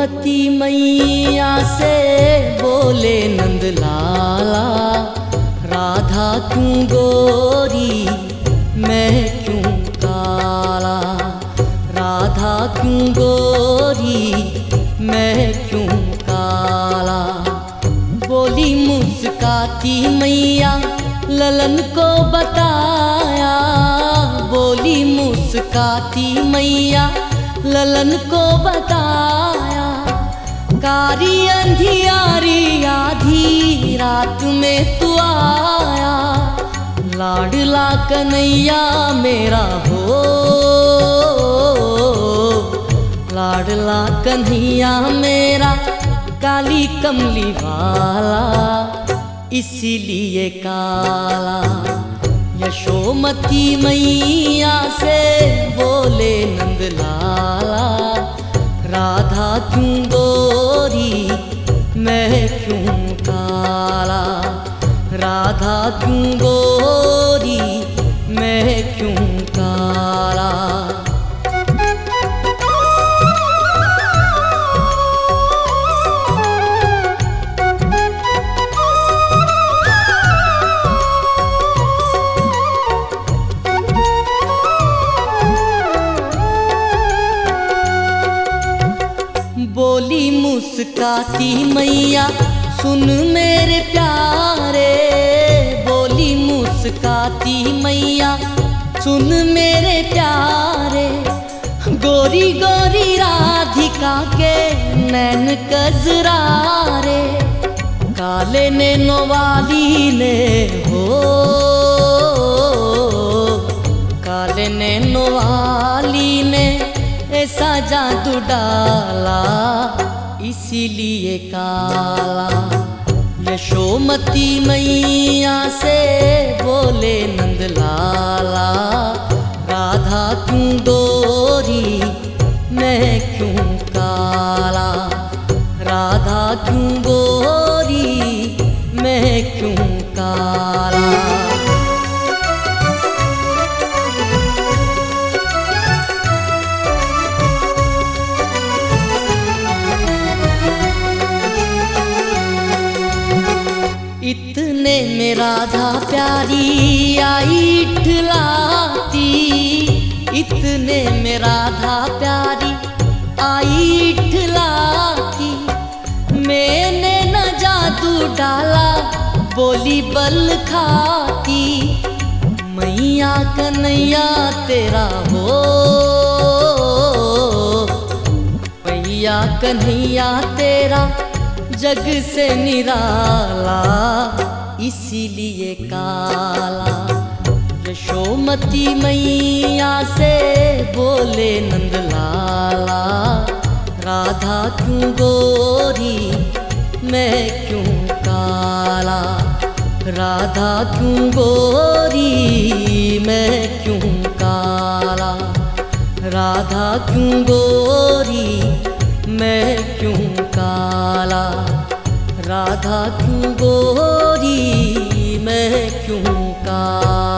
मती मैया से बोले नंद लाला, राधा तू गोरी मैं क्यों काला, राधा तू गोरी मैं क्यों काला। बोली मुस्काती मैया ललन को बताया, बोली मुस्काती मैया ललन को बताया। कारी अंधियारी आधी रात में तू आया, लाडला कन्हैया मेरा हो, लाडला कन्हैया मेरा काली कमली वाला इसीलिए काला। यशोमती मैया से बोले नंद लाला, राधा तू गोरी मैं क्यों काला, राधा तू गोरी मैं क्यों काला। मुस्काती मैया सुन मेरे प्यारे, बोली मुस्काती मैया सुन मेरे प्यारे। गोरी गोरी राधिका के नैन कजरारे, काले नैनो वाली ने हो, काले नैनो वाली ने ऐसा जादू डाला इसीलिए काला। यशोमती मैया से बोले नंद लाला, राधा तू गोरी मैं क्यों काला, राधा तू गोरी मैं क्यों काला। इतने में राधा प्यारी आई इठलाती, इतने में राधा प्यारी आई इठलाती। मैंने न जादू डाला बोली बल खाती, मैया कन्हैया तेरा हो, मैया कन्हैया तेरा जग से निराला इसीलिए काला। यशोमती मैया से बोले नंद लाला, राधा तू गोरी मैं क्यों काला, राधा तू गोरी मैं क्यों काला, राधा तू गोरी मैं क्यों काला, राधा तू गोरी मैं क्यों काला।